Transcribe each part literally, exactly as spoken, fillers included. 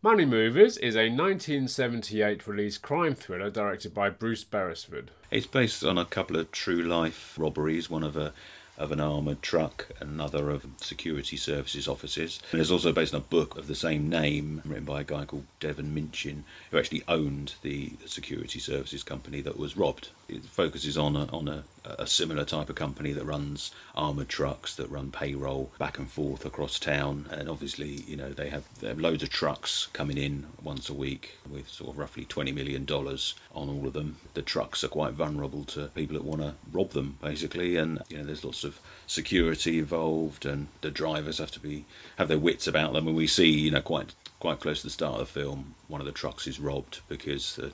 Money Movers is a nineteen seventy-eight release crime thriller directed by Bruce Beresford. It's based on a couple of true life robberies, one of a of an armoured truck, another of security services offices. And it's also based on a book of the same name written by a guy called Devon Minchin, who actually owned the security services company that was robbed. It focuses on a, on a, a similar type of company that runs armoured trucks, that run payroll back and forth across town. And obviously, you know, they have, they have loads of trucks coming in once a week with sort of roughly twenty million dollars on all of them. The trucks are quite vulnerable to people that want to rob them, basically. And, you know, there's lots of of security involved, and the drivers have to be have their wits about them. And we see, you know, quite quite close to the start of the film, one of the trucks is robbed because the,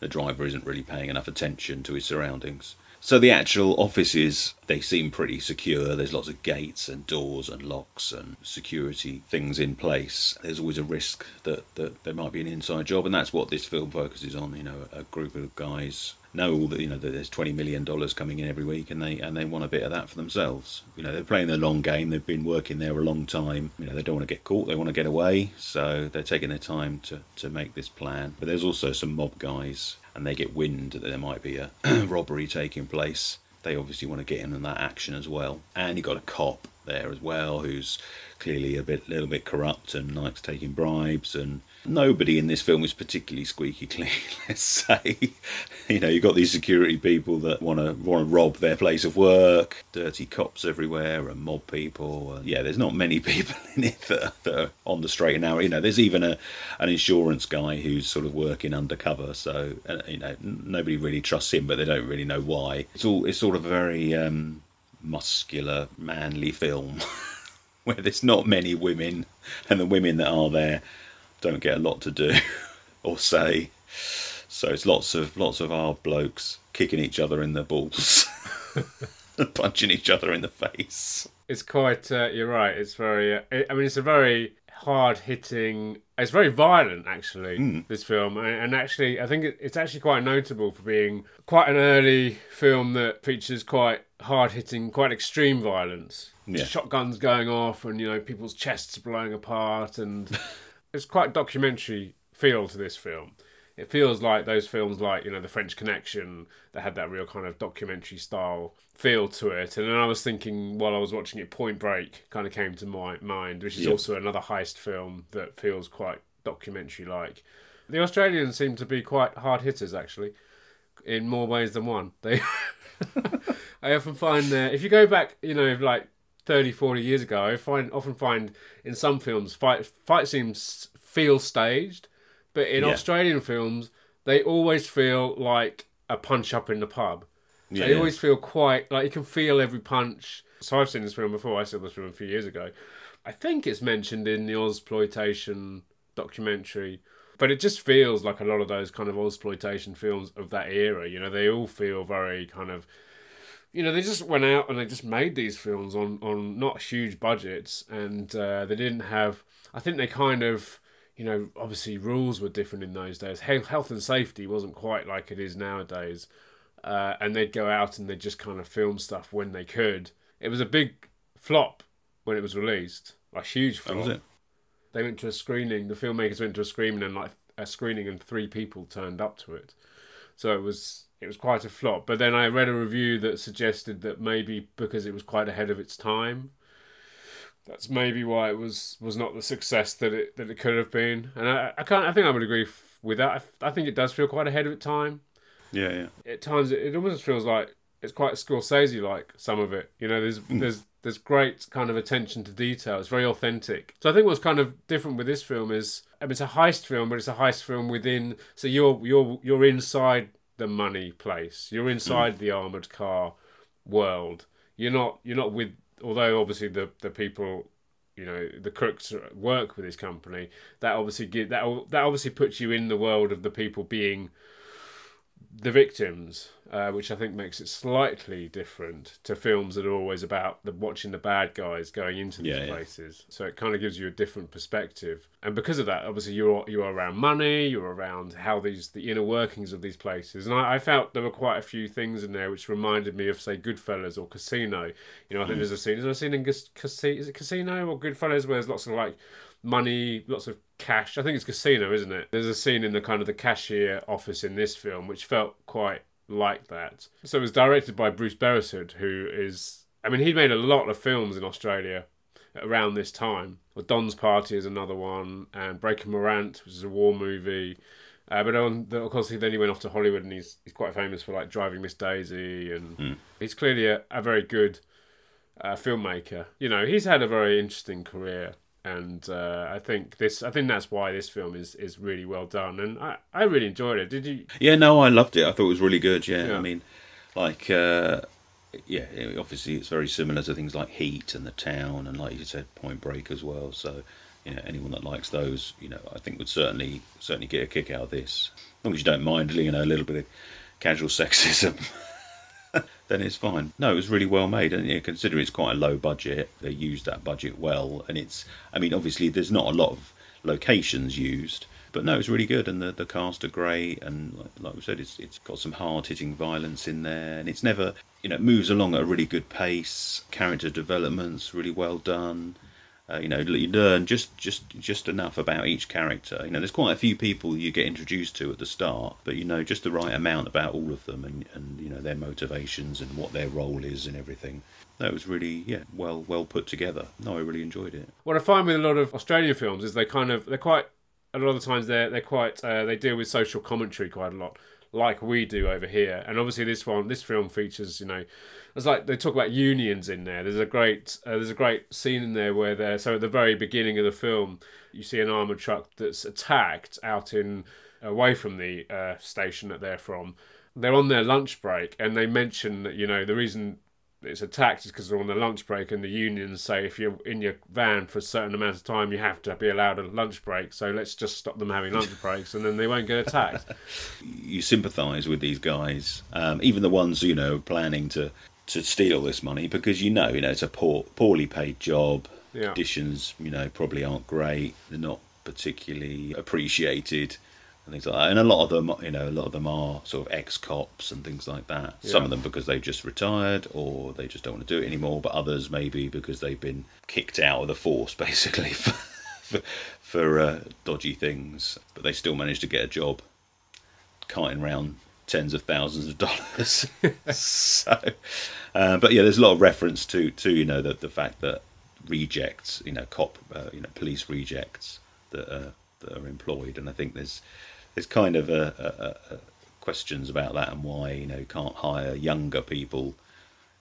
the driver isn't really paying enough attention to his surroundings. So the actual offices, they seem pretty secure. There's lots of gates and doors and locks and security things in place. There's always a risk that, that there might be an inside job, and that's what this film focuses on. You know, a group of guys know that, you know, that there's twenty million dollars coming in every week, and they and they want a bit of that for themselves. You know, they're playing the long game. They've been working there a long time. You know, they don't want to get caught. They want to get away. So they're taking their time to, to make this plan. But there's also some mob guys, and they get wind that there might be a robbery taking place. They obviously want to get in on that action as well. And you've got a cop there as well, who's clearly a bit, little bit corrupt and likes taking bribes. And nobody in this film is particularly squeaky clean, let's say. You know, you've got these security people that want to want to rob their place of work. Dirty cops everywhere, and mob people. And yeah, there's not many people in it that are, that are on the straight and narrow. You know, there's even a an insurance guy who's sort of working undercover. So uh, you know, nobody really trusts him, but they don't really know why. It's all it's sort of very um, muscular, manly film where there's not many women, and the women that are there don't get a lot to do or say. So it's lots of lots of our blokes kicking each other in the balls, punching each other in the face. It's quite uh, you're right, it's very uh, I mean, it's a very hard-hitting, it's very violent, actually, mm. this film. And actually, I think it's actually quite notable for being quite an early film that features quite hard-hitting, quite extreme violence. Yeah. Shotguns going off, and, you know, people's chests blowing apart, and it's quite documentary feel to this film. It feels like those films like, you know, The French Connection, that had that real kind of documentary style feel to it. And then I was thinking, while I was watching it, Point Break kind of came to my mind, which is yep. also another heist film that feels quite documentary-like. The Australians seem to be quite hard hitters, actually, in more ways than one. They, I often find that if you go back, you know, like thirty, forty years ago, I find often find in some films fight fight scenes feel staged. But in yeah. Australian films, they always feel like a punch up in the pub. Yeah, they yeah. always feel quite, like you can feel every punch. So I've seen this film before. I saw this film a few years ago. I think it's mentioned in the Ozploitation documentary. But it just feels like a lot of those kind of Ozploitation films of that era. You know, they all feel very kind of, you know, they just went out and they just made these films on, on not huge budgets. And uh, they didn't have, I think they kind of, you know, obviously rules were different in those days. Health and safety wasn't quite like it is nowadays. Uh, and they'd go out and they'd just kind of film stuff when they could. It was a big flop when it was released. A huge flop. That was it. They went to a screening. The filmmakers went to a screening, and like a screening, and three people turned up to it. So it was it was quite a flop. But then I read a review that suggested that maybe because it was quite ahead of its time, that's maybe why it was, was not the success that it that it could have been, and I I can't I think I would agree f with that. I, I think it does feel quite ahead of its time. Yeah, yeah. At times it, it almost feels like it's quite Scorsese like some of it. You know, there's there's there's great kind of attention to detail. It's very authentic. So I think what's kind of different with this film is, I mean, it's a heist film, but it's a heist film within. So you're you're you're inside the money place. You're inside mm. the armored car world. You're not you're not with. Although obviously the the people, you know, the crooks work with this company, that obviously give, that that obviously puts you in the world of the people being the victims. uh, which I think makes it slightly different to films that are always about the, watching the bad guys going into these yeah, places. Yeah. So it kind of gives you a different perspective. And because of that, obviously, you're, you're around money, you're around how these the inner workings of these places. And I, I felt there were quite a few things in there which reminded me of, say, Goodfellas or Casino. You know, I think mm. there's a scene, is there a scene in Casino, is it Casino or Goodfellas where there's lots of, like, money, lots of cash. I think it's Casino, isn't it? There's a scene in the kind of the cashier office in this film which felt quite like that. So it was directed by Bruce Beresford, who is, I mean, he made a lot of films in Australia around this time. Well, Don's Party is another one, and Breaking Morant, which is a war movie. Uh, but on the, of course, he then he went off to Hollywood, and he's he's quite famous for, like, Driving Miss Daisy, and mm. he's clearly a, a very good uh, filmmaker. You know, he's had a very interesting career. And uh, I think this, I think that's why this film is, is really well done, and I, I really enjoyed it. Did you? Yeah, no, I loved it. I thought it was really good. Yeah, yeah. I mean, like, uh, yeah, obviously it's very similar to things like Heat and The Town, and like you said, Point Break as well. So, you know, anyone that likes those, you know, I think would certainly certainly get a kick out of this. As long as you don't mind, you know, a little bit of casual sexism. Then it's fine. No, it was really well made, and yeah, considering it's quite a low budget, they used that budget well. And it's, I mean, obviously there's not a lot of locations used, but no, it's really good, and the, the cast are great, and like, like we said, it's it's got some hard-hitting violence in there, and it's never, you know, it moves along at a really good pace. Character development's really well done. Uh, you know, you learn just, just, just enough about each character. You know, there's quite a few people you get introduced to at the start, but you know just the right amount about all of them, and, and you know their motivations and what their role is and everything. That was really yeah well well put together. No, I really enjoyed it. What I find with a lot of Australian films is they kind of they're quite a lot of the times they're they're quite uh, they deal with social commentary quite a lot, like we do over here. And obviously this one, this film features, you know, it's like they talk about unions in there. There's a great, uh, there's a great scene in there where they're, so at the very beginning of the film, you see an armoured truck that's attacked out in, away from the uh, station that they're from. They're on their lunch break, and they mention that, you know, the reason it's attacked is because they're on their lunch break, and the unions say if you're in your van for a certain amount of time you have to be allowed a lunch break, so let's just stop them having lunch breaks and then they won't get attacked. You sympathise with these guys, um, even the ones, you know, planning to, to steal this money, because you know, you know it's a poor, poorly paid job, yeah. Conditions, you know, probably aren't great, they're not particularly appreciated and things like that. And a lot of them, you know, a lot of them are sort of ex-cops and things like that. Yeah. Some of them because they've just retired or they just don't want to do it anymore, but others maybe because they've been kicked out of the force, basically, for, for, for uh, dodgy things. But they still managed to get a job kiting round tens of thousands of dollars. So, uh, but yeah, there's a lot of reference to, to you know, the, the fact that rejects, you know, cop, uh, you know, police rejects that uh, that are employed. And I think there's... There's kind of a, a, a questions about that and why, you know, you can't hire younger people,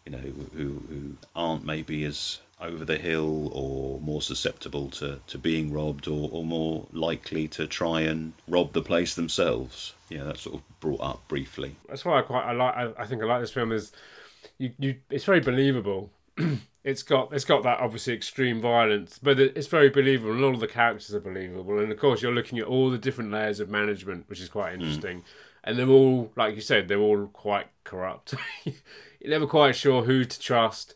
you know, who, who aren't maybe as over the hill or more susceptible to, to being robbed or, or more likely to try and rob the place themselves. Yeah, that's sort of brought up briefly. That's why I quite I like. I, I think I like this film is, you, you it's very believable. It's got it's got that obviously extreme violence, but it's very believable, and all of the characters are believable. And of course, you're looking at all the different layers of management, which is quite interesting. Mm. And they're all, like you said, they're all quite corrupt. You're never quite sure who to trust,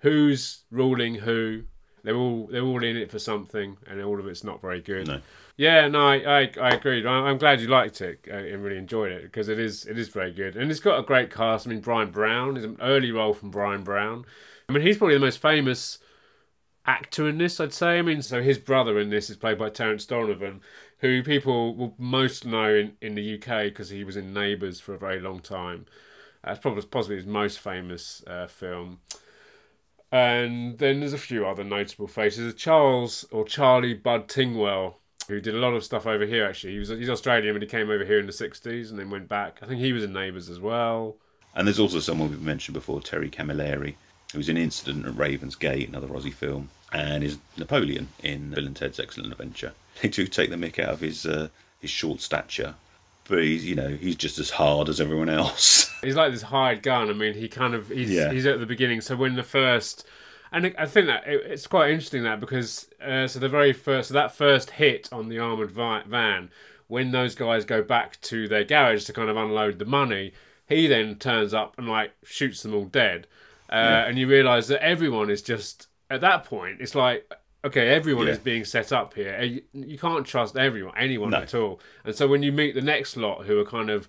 who's ruling who. They're all they're all in it for something, and all of it's not very good. No. Yeah, no, I I, I agree. I'm glad you liked it and really enjoyed it, because it is it is very good, and it's got a great cast. I mean, Brian Brown is an early role from Brian Brown. I mean, he's probably the most famous actor in this, I'd say. I mean, so his brother in this is played by Terence Donovan, who people will most know in, in the U K because he was in Neighbours for a very long time. That's uh, probably possibly his most famous uh, film. And then there's a few other notable faces. Charles, or Charlie Bud Tingwell, who did a lot of stuff over here, actually. He was He's Australian, but he came over here in the sixties and then went back. I think he was in Neighbours as well. And there's also someone we've mentioned before, Terry Camilleri, who was in Incident at Raven's Gate, another Aussie film, and is Napoleon in Bill and Ted's Excellent Adventure. They do take the mick out of his uh, his short stature, but he's, you know, he's just as hard as everyone else. He's like this hired gun. I mean, he kind of he's, yeah. he's at the beginning. So when the first, and I think that it, it's quite interesting that because uh, so the very first so that first hit on the armoured van, when those guys go back to their garage to kind of unload the money, He then turns up and like shoots them all dead. Uh, yeah. And you realise that everyone is just, at that point, it's like, okay, everyone yeah. is being set up here. You, you can't trust everyone, anyone no. at all. And so when you meet the next lot who are kind of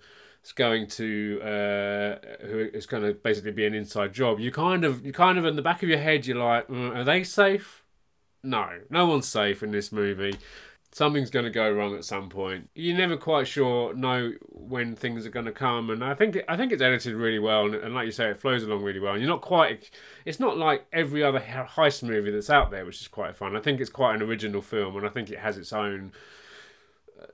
going to, uh, who is going to basically be an inside job, you kind of, you kind of in the back of your head, you're like, mm, are they safe? No, no one's safe in this movie. Something's going to go wrong at some point. You're never quite sure, know when things are going to come. And I think I think it's edited really well. And, and like you say, it flows along really well. And you're not quite... It's not like every other heist movie that's out there, which is quite fun. I think it's quite an original film. And I think it has its own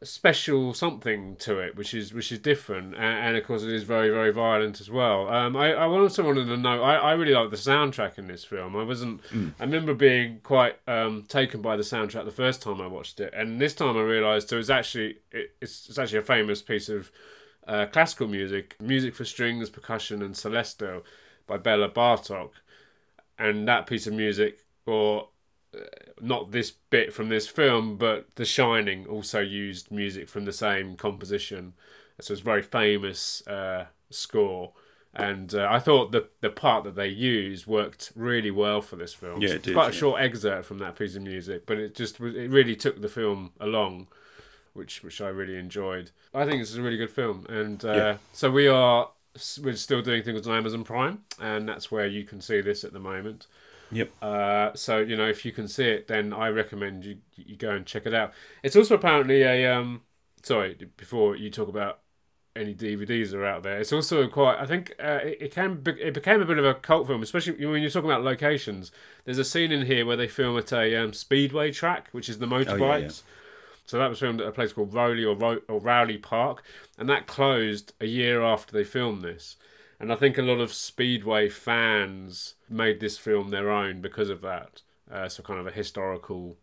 special something to it, which is which is different. And, and of course, it is very, very violent as well. Um, I, I also wanted to note, I, I really like the soundtrack in this film. I wasn't... Mm. I remember being quite um, taken by the soundtrack the first time I watched it. And this time I realised it was actually... It, it's, it's actually a famous piece of uh, classical music. Music for Strings, Percussion and Celesta by Bela Bartok. And that piece of music, or... not this bit from this film, but The Shining also used music from the same composition. So it's a very famous uh, score. And uh, I thought the, the part that they used worked really well for this film. Yeah, it it's did, quite yeah. a short excerpt from that piece of music, but it just it really took the film along, which which I really enjoyed. I think this is a really good film. And uh, yeah. so we are we're still doing things on Amazon Prime, and that's where you can see this at the moment. Yep. Uh, so, you know, if you can see it, then I recommend you you go and check it out. It's also apparently a... Um, sorry, before you talk about any D V Ds that are out there, it's also quite... I think uh, it, it, can be, it became a bit of a cult film, especially when you're talking about locations. There's a scene in here where they film at a um, speedway track, which is the motorbikes. Oh, yeah, yeah. So that was filmed at a place called Rowley or, Ro- or Rowley Park, and that closed a year after they filmed this. And I think a lot of speedway fans made this film their own because of that. Uh, so kind of a historical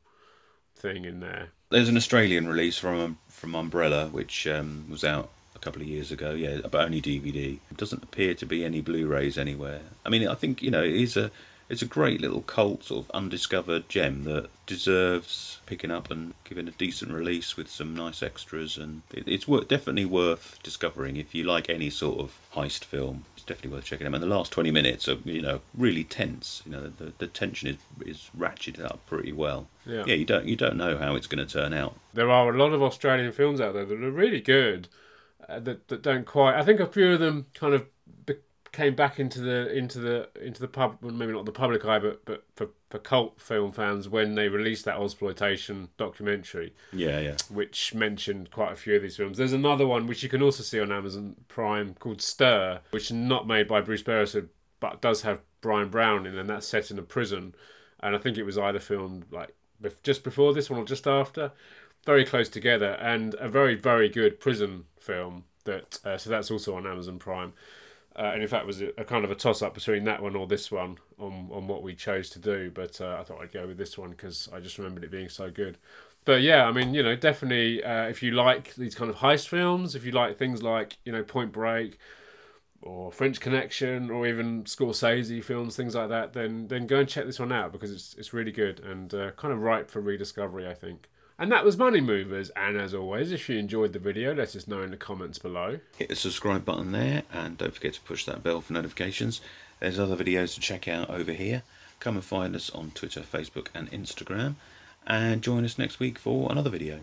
thing in there. There's an Australian release from from Umbrella, which um, was out a couple of years ago. Yeah, but only D V D. It doesn't appear to be any Blu-rays anywhere. I mean, I think you know it is a it's a great little cult sort of undiscovered gem that deserves picking up and giving a decent release with some nice extras. And it, it's worth, definitely worth discovering if you like any sort of heist film. Definitely worth checking out. And the last twenty minutes are, you know, really tense. You know, the the tension is is ratcheted up pretty well. Yeah, yeah you don't you don't know how it's going to turn out. There are a lot of Australian films out there that are really good, uh, that that don't quite. I think a few of them kind of be, came back into the into the into the pub, well, maybe not the public eye, but but for, for cult film fans when they released that Ozploitation documentary. Yeah, yeah. Which mentioned quite a few of these films. There's another one which you can also see on Amazon Prime called Stir, which is not made by Bruce Beresford, but does have Brian Brown in, and that's set in a prison. And I think it was either filmed like just before this one or just after, very close together, and a very very good prison film. That uh, so that's also on Amazon Prime. Uh, and in fact, it was a, a kind of a toss-up between that one or this one on, on what we chose to do. But uh, I thought I'd go with this one because I just remembered it being so good. But yeah, I mean, you know, definitely uh, if you like these kind of heist films, if you like things like, you know, Point Break or French Connection or even Scorsese films, things like that, then then go and check this one out because it's it's really good and uh, kind of ripe for rediscovery, I think. And that was Money Movers. And as always, if you enjoyed the video, let us know in the comments below. Hit the subscribe button there, and don't forget to push that bell for notifications. There's other videos to check out over here. Come and find us on Twitter, Facebook, and Instagram. And join us next week for another video.